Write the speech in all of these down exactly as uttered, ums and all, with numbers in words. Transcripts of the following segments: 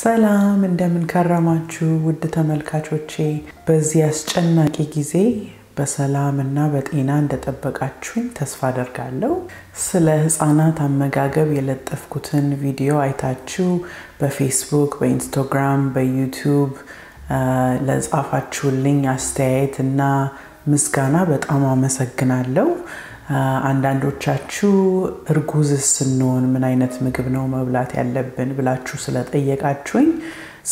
ሰላም እንደምንከረማችሁ ውድ ተመልካቾቼ በዚህ አስጨናቂ ጊዜ በሰላምና በጤና እንደተጠበቃችሁ ተስፋ አደርጋለሁ ስለ ህፃናት አመጋገብ የለጠፍኩትን ቪዲዮ አይታችሁ በፌስቡክ በኢንስታግራም በዩቲዩብ ለጻፋችሁልኝ አስተያየትና ምስጋና በጣም አመሰግናለሁ አንዳንዶቻችሁ እርጉዝ ስንሆን ምን አይነት ምግብ ነው መብላት ያለብን ብላችሁ ስለጠየቃችሁኝ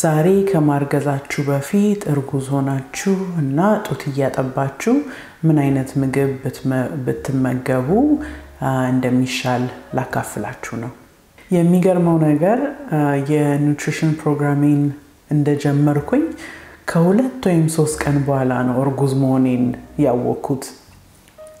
ዛሬ ከማርገዛችሁ በፊት እርጉዝ ሆናችሁ እና ጡት ያጠባችሁ ምን አይነት ምግብ ብትመገቡ እንደሚሻል ላካፍላችሁ ነው የሚገርመው ነገር የኒውትሪሽን ፕሮግራሚን እንደጀመርኩኝ ከሁለት ወይም ሶስት ቀን በኋላ ነው እርጉዝ መሆኔን ያወኩት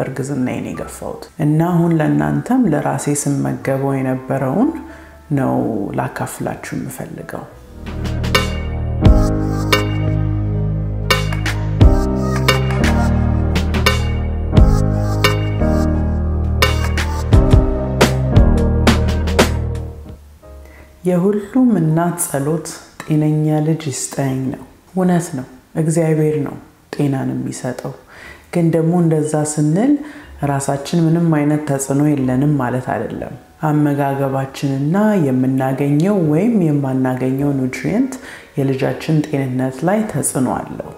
እርግዝናዬን ይገፋውት እና ሁን ለእናንተም ለራሴ ስመገበው የነበረውን ነው ላካፍላችሁ ምፈልገው የሁሉም እናት ጸሎት ጤነኛ ልጅ ይስጠኝ ነው ወነት ነው እግዚአብሔር ነው ጤናን የሚሰጠው ግን ደግሞ እንደዛ ስንል ራሳችን ምንም አይነት ተጽኖ የለንም ማለት አይደለም አመጋገባችንና የምናገኘው ወይም የማናገኘው ኑትሪየንት የልጃችን ጤንነት ላይ ተጽኖ አለው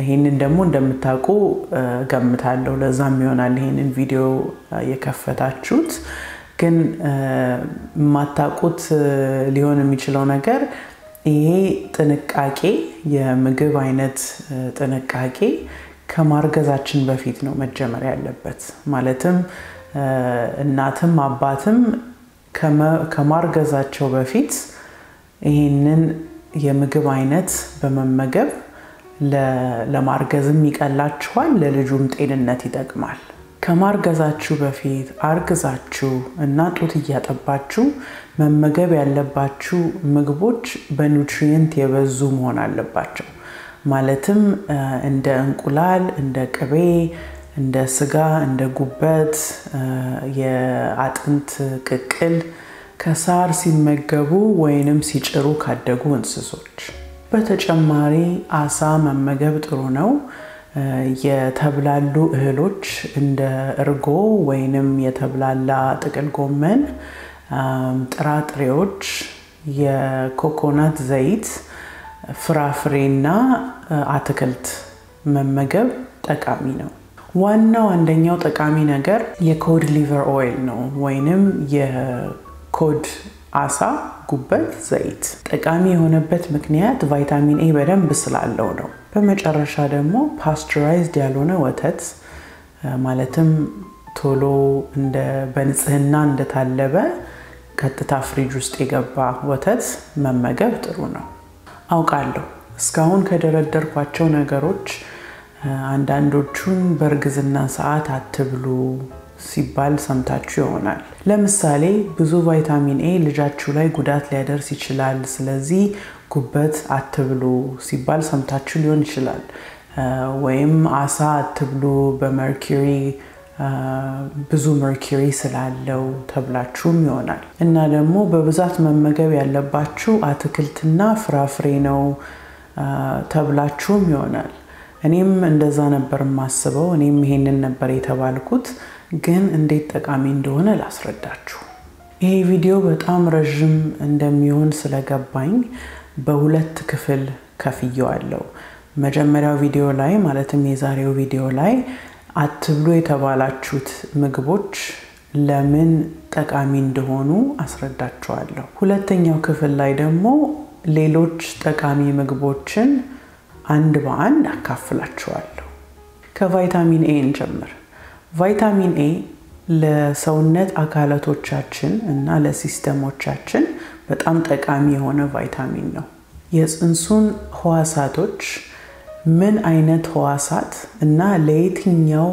ይሄንን ደግሞ እንደምታውቁ ገምታለሁ ለዛም ይሆናል ይሄንን ቪዲዮ የከፈታችሁት ግን ማታቁት ሊሆን የሚችለው ነገር ይሄ ጥንቃቄ የምግብ አይነት ጥንቃቄ ከማርገዛችን በፊት ነው መጀመር ያለበት ማለትም እናትም አባትም ከማርገዛቸው በፊት ይሄንን የምግብ አይነት በመመገብ ለማርገዝም ይቀላችኋል ለልጁም ጤንነት ይጠቅማል ከማርገዛችሁ በፊት አርግዛችሁ እና ጡት ያጠባችሁ መመገብ ያለባችሁ ምግቦች በኑትሪየንት የበዙ መሆን አለባቸው ማለትም እንደ እንቁላል እንደ ቅቤ እንደ ስጋ እንደ ጉበት የአጥንት ቅቅል ከሳር ሲመገቡ ወይንም ሲጭሩ ካደጉ እንስሶች በተጨማሪ አሳ መመገብ ጥሩ ነው የተብላሉ እህሎች እንደ እርጎ ወይንም የተብላላ ጥቅል ጎመን ጥራጥሬዎች የኮኮናት ዘይት ፍራፍሬና አትክልት መመገብ ጠቃሚ ነው ዋናው አንደኛው ጠቃሚ ነገር የኮድ ሊቨር ኦይል ነው ወይንም የኮድ አሳ ጉበት ዘይት ጠቃሚ የሆነበት ምክንያት ቫይታሚን ኤ በደንብ ስላለው ነው በመጨረሻ ደግሞ ፓስቸራይዝድ ያልሆነ ወተት ማለትም ቶሎ እንደ በንጽህና እንደታለበ ቀጥታ ፍሪጅ ውስጥ የገባ ወተት መመገብ ጥሩ ነው አውቃለሁ እስካሁን ከደረደርኳቸው ነገሮች አንዳንዶቹን በርግዝና ሰዓት አትብሉ ሲባል ሰምታችሁ ይሆናል ለምሳሌ ብዙ ቫይታሚን ኤ ልጃችሁ ላይ ጉዳት ሊያደርስ ይችላል ስለዚህ ጉበት አትብሉ ሲባል ሰምታችሁ ሊሆን ይችላል ወይም አሳ አትብሉ በመርኩሪ ብዙ መርኩሪ ስላለው ተብላችሁም ይሆናል እና ደግሞ በብዛት መመገብ ያለባችሁ አትክልትና ፍራፍሬ ነው ተብላችሁም ይሆናል እኔም እንደዛ ነበር ማስበው እኔም ይሄንን ነበር የተባልኩት ግን እንዴት ተቃሚ እንደሆነ ላስረዳችሁ ይሄ ቪዲዮ በጣም ረጅም እንደሚሆን ስለገባኝ በሁለት ክፍል ከፍየዋለሁ መጀመሪያው ቪዲዮ ላይ ማለትም የዛሬው ቪዲዮ ላይ አትብሉ የተባላችሁት ምግቦች ለምን ጠቃሚ እንደሆኑ አስረዳችኋለሁ ሁለተኛው ክፍል ላይ ደግሞ ሌሎች ጠቃሚ ምግቦችን አንድ በአንድ አካፍላችኋለሁ ከቫይታሚን ኤ እንጀምር ቫይታሚን ኤ ለሰውነት አካላቶቻችን እና ለሲስተሞቻችን በጣም ጠቃሚ የሆነ ቫይታሚን ነው የጽንሱን ህዋሳቶች ምን አይነት ህዋሳት እና ለየትኛው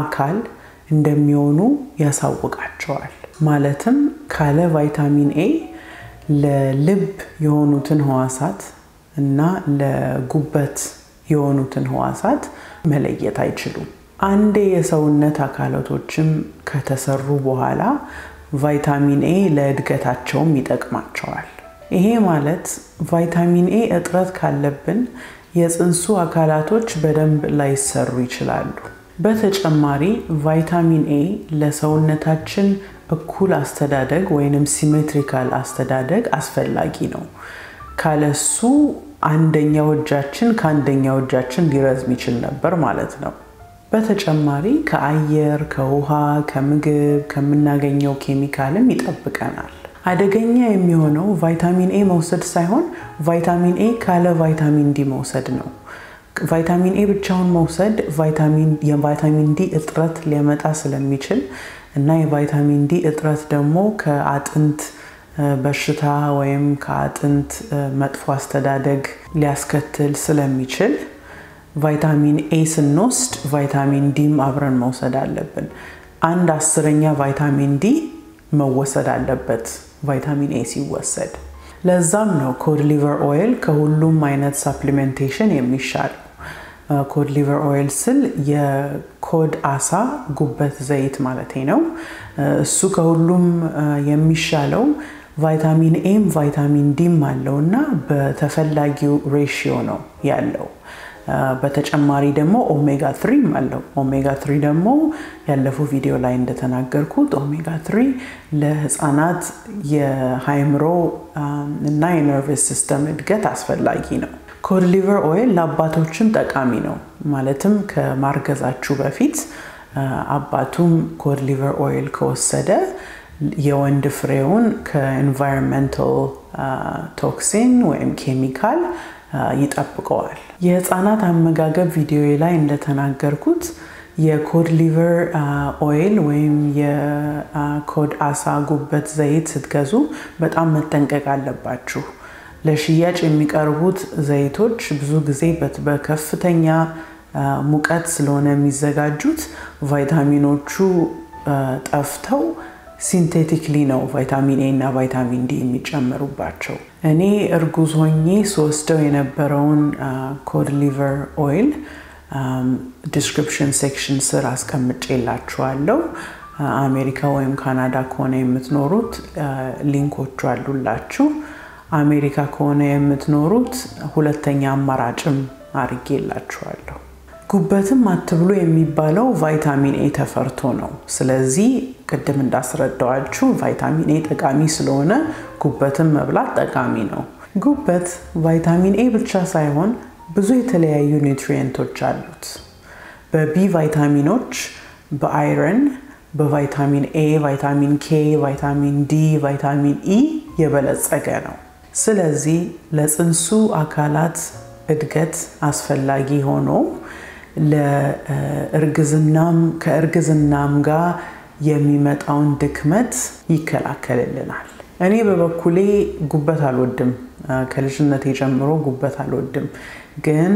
አካል እንደሚሆኑ ያሳውቃቸዋል ማለትም ካለ ቫይታሚን ኤ ለልብ የሆኑትን ህዋሳት እና ለጉበት የሆኑትን ህዋሳት መለየት አይችሉም አንዴ የሰውነት አካላቶችም ከተሰሩ በኋላ ቫይታሚን ኤ ለእድገታቸው ይጠቅማቸዋል ይሄ ማለት ቫይታሚን ኤ እጥረት ካለብን የጽንሱ አካላቶች በደንብ ላይሰሩ ይችላሉ በተጨማሪ ቫይታሚን ኤ ለሰውነታችን እኩል አስተዳደግ ወይንም ሲሜትሪካል አስተዳደግ አስፈላጊ ነው ካለሱ አንደኛው እጃችን ካንደኛው እጃችን ሊረዝም ይችላል ነበር ማለት ነው በተጨማሪ ከአየር ከውሃ ከምግብ ከምናገኘው ኬሚካልም ይጠብቀናል አደገኛ የሚሆነው ቫይታሚን ኤ መውሰድ ሳይሆን ቫይታሚን ኤ ካለ ቫይታሚን ዲ መውሰድ ነው ቫይታሚን ኤ ብቻውን መውሰድ ቫይታሚን የቫይታሚን ዲ እጥረት ሊያመጣ ስለሚችል እና የቫይታሚን ዲ እጥረት ደግሞ ከአጥንት በሽታ ወይም ከአጥንት መጥፎ አስተዳደግ ሊያስከትል ስለሚችል ቫይታሚን ኤ ስንወስድ ቫይታሚን ዲም አብረን መውሰድ አለብን አንድ አስረኛ ቫይታሚን ዲ መወሰድ አለበት ቫይታሚን ኤ ሲወሰድ ለዛም ነው ኮድ ሊቨር ኦይል ከሁሉም አይነት ሰፕሊሜንቴሽን የሚሻለው ኮድ ሊቨር ኦይል ስል የኮድ አሳ ጉበት ዘይት ማለት ነው እሱ ከሁሉም የሚሻለው ቫይታሚን ኤም ቫይታሚን ዲም አለውና በተፈላጊው ሬሽዮ ነው ያለው በተጨማሪ ደግሞ ኦሜጋ three አለው ኦሜጋ three ደግሞ ያለፈው ቪዲዮ ላይ እንደተናገርኩት ኦሜጋ three ለህፃናት የሃይምሮ እና የነርቭስ ሲስተም እድገት አስፈላጊ ነው ኮድ ሊቨር ኦይል ለአባቶችም ጠቃሚ ነው ማለትም ከማርገዛችሁ በፊት አባቱም ኮድ ሊቨር ኦይል ከወሰደ የወንድ ፍሬውን ከኤንቫይሮንመንታል ቶክሲን ወይም ኬሚካል ይጣብቀዋል የህፃናት አመጋገብ ቪዲዮ ላይ እንደተናገርኩት የኮድ ሊቨር ኦይል ወይም የኮድ አሳ ጉበት ዘይት ስትገዙ በጣም መጠንቀቅ አለባችሁ ለሽያጭ የሚቀርቡት ዘይቶች ብዙ ጊዜ በከፍተኛ ሙቀት ስለሆነ የሚዘጋጁት ቫይታሚኖቹ ጠፍተው ሲንቴቲክሊ ነው ቫይታሚን ኤ እና ቫይታሚን ዲ የሚጨመሩባቸው እኔ እርጉዝ ሆኜ ሶስተው የነበረውን ኮድ ሊቨር ኦይል ዲስክሪፕሽን ሴክሽን ስር አስቀምጬላችኋለሁ አሜሪካ ወይም ካናዳ ከሆነ የምትኖሩት ሊንኮቹ አሉላችሁ አሜሪካ ከሆነ የምትኖሩት ሁለተኛ አማራጭም አርጌላችኋለሁ ጉበትም አትብሉ የሚባለው ቫይታሚን ኤ ተፈርቶ ነው ስለዚህ ቀደም እንዳስረዳዋችሁ ቫይታሚን ኤ ጠቃሚ ስለሆነ ጉበትም መብላት ጠቃሚ ነው ጉበት ቫይታሚን ኤ ብቻ ሳይሆን ብዙ የተለያዩ ኒውትሪየንቶች አሉት በቢ ቫይታሚኖች በአይረን በቫይታሚን ኤ ቫይታሚን ኬ ቫይታሚን ዲ ቫይታሚን ኢ የበለጸገ ነው ስለዚህ ለጽንሱ አካላት እድገት አስፈላጊ ሆኖ ለእርግዝናም ከእርግዝናም ጋር የሚመጣውን ድክመት ይከላከልልናል እኔ በበኩሌ ጉበት አልወድም ከልጅነቴ ጀምሮ ጉበት አልወድም ግን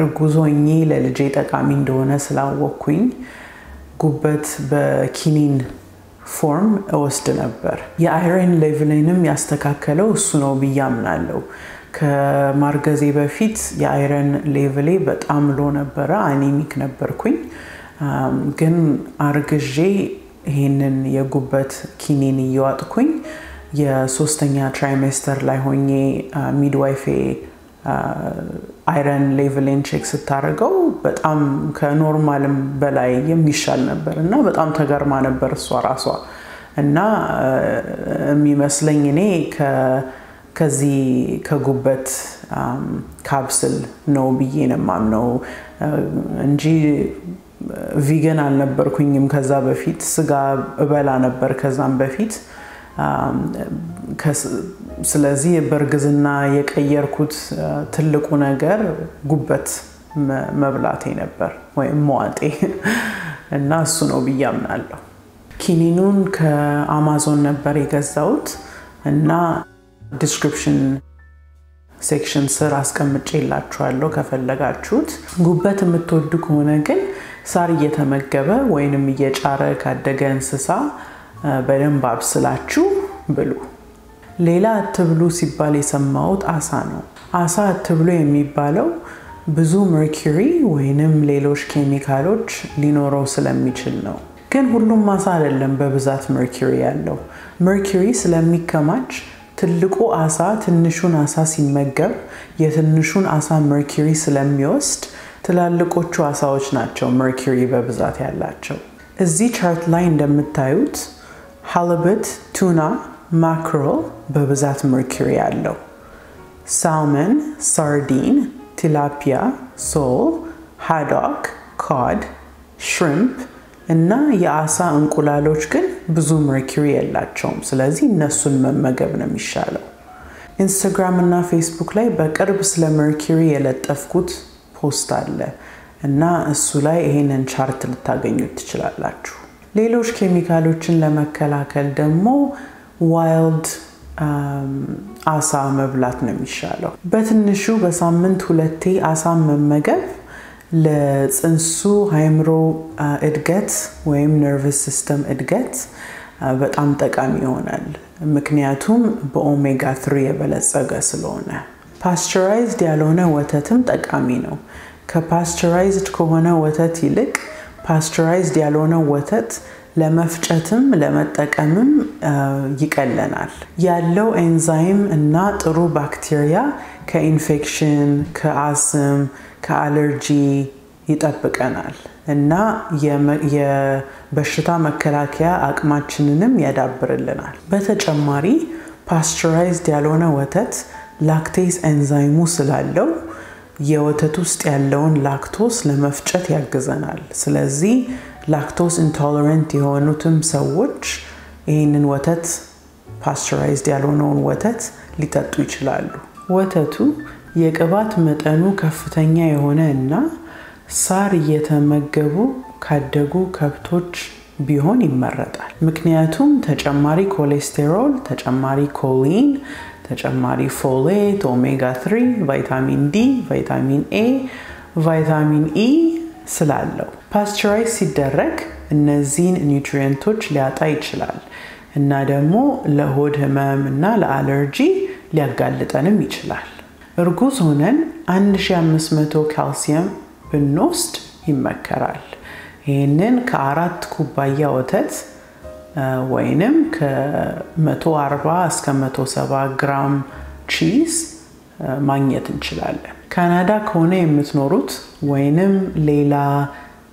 እርጉዞኜ ለልጄ ጠቃሚ እንደሆነ ስላወቅኩኝ ጉበት በኪኒን ፎርም ወስድ ነበር የአይረን ሌቭልንም ያስተካከለው እሱ ነው ብያምናለሁ ከማርገዜ በፊት የአይረን ሌቭሌ በጣም ሎ ነበር አኒሚክ ነበርኩኝ ግን አርግዤ ይሄንን የጉበት ኪኒን ይዋጥኩኝ የሶስተኛ ትራይሜስተር ላይ ሆኜ ሚድዋይፌ አይረን ሌቭልን ቼክ ስታደርገው በጣም ከኖርማልም በላይ የሚሻል ነበርና በጣም ተገርማ ነበር እሷ ራሷ እና የሚመስለኝ እኔ ከ ከዚህ ከጉበት ካፕስል ነው በየነማም ነው እንጂ ቪገን አልነበርኩኝም ከዛ በፊት ስጋ እበላ ነበር ከዛም በፊት ስለዚህ በርግዝና የቀየርኩት ትልቁ ነገር ጉበት መብላቴ ነበር ወይም መዋጤ እና እሱ ነው ብያምናለሁ ኪኒኑን ከአማዞን ነበር የገዛሁት እና ዲስክሪፕሽን section sir አስቀምጬላችኋለሁ ከፈለጋችሁት ጉበት የምትወዱ ከሆነ ግን ሳር እየተመገበ ወይንም እየጫረ ካደገ እንስሳ በደንብ አብስላችሁ ብሉ። ሌላ አትብሉ ሲባል የሰማሁት አሳ ነው። አሳ አትብሉ የሚባለው ብዙ መርኩሪ ወይንም ሌሎች ኬሚካሎች ሊኖረው ስለሚችል ነው። ግን ሁሉም አሳ አይደለም በብዛት መርኩሪ ያለው። መርኩሪ ስለሚከማች ትልቁ አሳ ትንሹን አሳ ሲመገብ የትንሹን አሳ መርኩሪ ስለሚወስድ ትላልቆቹ አሳዎች ናቸው መርኩሪ በብዛት ያላቸው። እዚህ ቻርት ላይ እንደምታዩት ሃለበት፣ ቱና፣ ማክሮል በብዛት መርኩሪ ያለው። ሳልመን፣ ሳርዲን፣ ቲላፒያ፣ ሶል፣ ሃዶክ፣ ኮድ፣ ሽሪምፕ እና የአሳ እንቁላሎች ግን ብዙ መርኩሪ ያላቸውም። ስለዚህ እነሱን መመገብ ነው የሚሻለው። ኢንስታግራም እና ፌስቡክ ላይ በቅርብ ስለ መርኩሪ የለጠፍኩት ፖስት አለ እና እሱ ላይ ይሄንን ቻርት ልታገኙት ትችላላችሁ። ሌሎች ኬሚካሎችን ለመከላከል ደግሞ ዋይልድ አሳ መብላት ነው የሚሻለው። በትንሹ በሳምንት ሁለቴ አሳ መመገብ ለጽንሱ ሃይምሮ እድገት ወይም ነርቭስ ሲስተም እድገት በጣም ጠቃሚ ይሆናል ምክንያቱም በኦሜጋ three የበለጸገ ስለሆነ። ፓስቸራይዝድ ያልሆነ ወተትም ጠቃሚ ነው። ከፓስቸራይዝድ ከሆነ ወተት ይልቅ ፓስቸራይዝድ ያልሆነ ወተት ለመፍጨትም ለመጠቀምም ይቀለናል። ያለው ኤንዛይም እና ጥሩ ባክቴሪያ ከኢንፌክሽን ከአስም ከአለርጂ ይጠብቀናል እና የበሽታ መከላከያ አቅማችንንም ያዳብርልናል። በተጨማሪ ፓስቸራይዝድ ያልሆነ ወተት ላክቴዝ ኤንዛይሙ ስላለው የወተት ውስጥ ያለውን ላክቶስ ለመፍጨት ያግዘናል። ስለዚህ ላክቶስ ኢንቶለረንት የሆኑትም ሰዎች ይሄንን ወተት ፓስቸራይዝድ ያልሆነውን ወተት ሊጠጡ ይችላሉ። ወተቱ የቅባት መጠኑ ከፍተኛ የሆነና ሳር እየተመገቡ ካደጉ ከብቶች ቢሆን ይመረጣል። ምክንያቱም ተጨማሪ ኮሌስትሮል፣ ተጨማሪ ኮሊን፣ ተጨማሪ ፎሌት፣ ኦሜጋ three፣ ቫይታሚን ዲ፣ ቫይታሚን ኤ፣ ቫይታሚን ኢ ስላለው ፓስቸራይዝ ሲደረግ እነዚህን ኒውትሪየንቶች ሊያጣ ይችላል እና ደግሞ ለሆድ ህመም እና ለአለርጂ ሊያጋልጠንም ይችላል። እርጉዝ ሆነን one thousand five hundred ካልሲየም ብንወስድ ይመከራል። ይሄንን ከአራት ኩባያ ወተት ወይንም ከ140 እስከ one hundred seventy ግራም ቺዝ ማግኘት እንችላለን። ካናዳ ከሆነ የምትኖሩት ወይንም ሌላ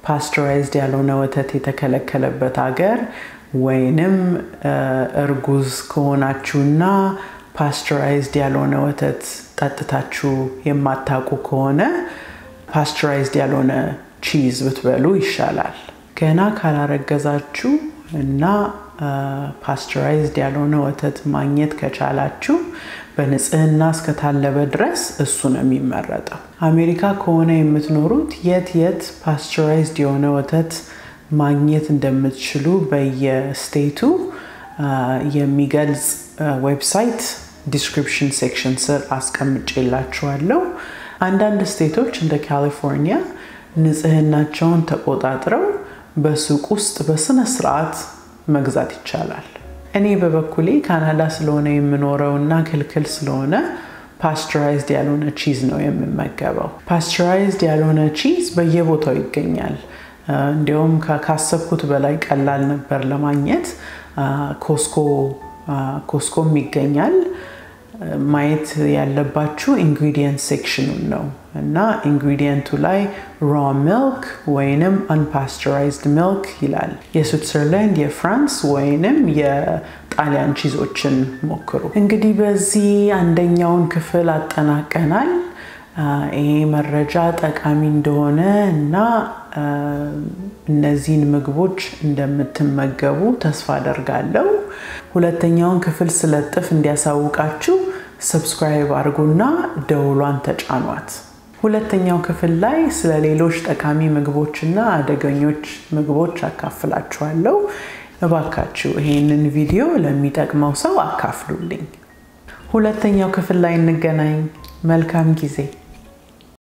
ፓስቸራይዝድ ያልሆነ ወተት የተከለከለበት ሀገር ወይንም እርጉዝ ከሆናችሁና ፓስቸራይዝድ ያልሆነ ወተት ጠጥታችሁ የማታቁ ከሆነ ፓስቸራይዝድ ያልሆነ ቺዝ ብትበሉ ይሻላል። ገና ካላረገዛችሁ እና ፓስቸራይዝድ ያልሆነ ወተት ማግኘት ከቻላችሁ በንጽህና እስከታለበ ድረስ እሱ ነው የሚመረጠው። አሜሪካ ከሆነ የምትኖሩት የት የት ፓስቸራይዝድ የሆነ ወተት ማግኘት እንደምትችሉ በየስቴቱ የሚገልጽ ዌብሳይት ዲስክሪፕሽን ሴክሽን ስር አስቀምጬላችኋለሁ። አንዳንድ ስቴቶች እንደ ካሊፎርኒያ ንጽህናቸውን ተቆጣጥረው በሱቅ ውስጥ በስነ ስርዓት መግዛት ይቻላል። እኔ በበኩሌ ካናዳ ስለሆነ የምኖረውና ክልክል ስለሆነ ፓስቸራይዝድ ያልሆነ ቺዝ ነው የምመገበው። ፓስቸራይዝድ ያልሆነ ቺዝ በየቦታው ይገኛል። እንደውም ካሰብኩት በላይ ቀላል ነበር ለማግኘት። ኮስኮ ኮስኮም ይገኛል። ማየት ያለባችሁ ኢንግሪዲየንት ሴክሽኑን ነው እና ኢንግሪዲየንቱ ላይ raw milk ወይንም unpasteurized milk ይላል። የስዊትዘርላንድ የፍራንስ ወይንም የጣሊያን ቺዞችን ሞክሩ። እንግዲህ በዚህ አንደኛውን ክፍል አጠናቀናል። ይሄ መረጃ ጠቃሚ እንደሆነ እና እነዚህን ምግቦች እንደምትመገቡ ተስፋ አደርጋለሁ። ሁለተኛውን ክፍል ስለጥፍ እንዲያሳውቃችሁ ሰብስክራይብ አድርጉና ደውሏን ተጫኗት። ሁለተኛው ክፍል ላይ ስለ ሌሎች ጠቃሚ ምግቦችና አደገኞች ምግቦች አካፍላችኋለሁ። እባካችሁ ይሄንን ቪዲዮ ለሚጠቅመው ሰው አካፍሉልኝ። ሁለተኛው ክፍል ላይ እንገናኝ። መልካም ጊዜ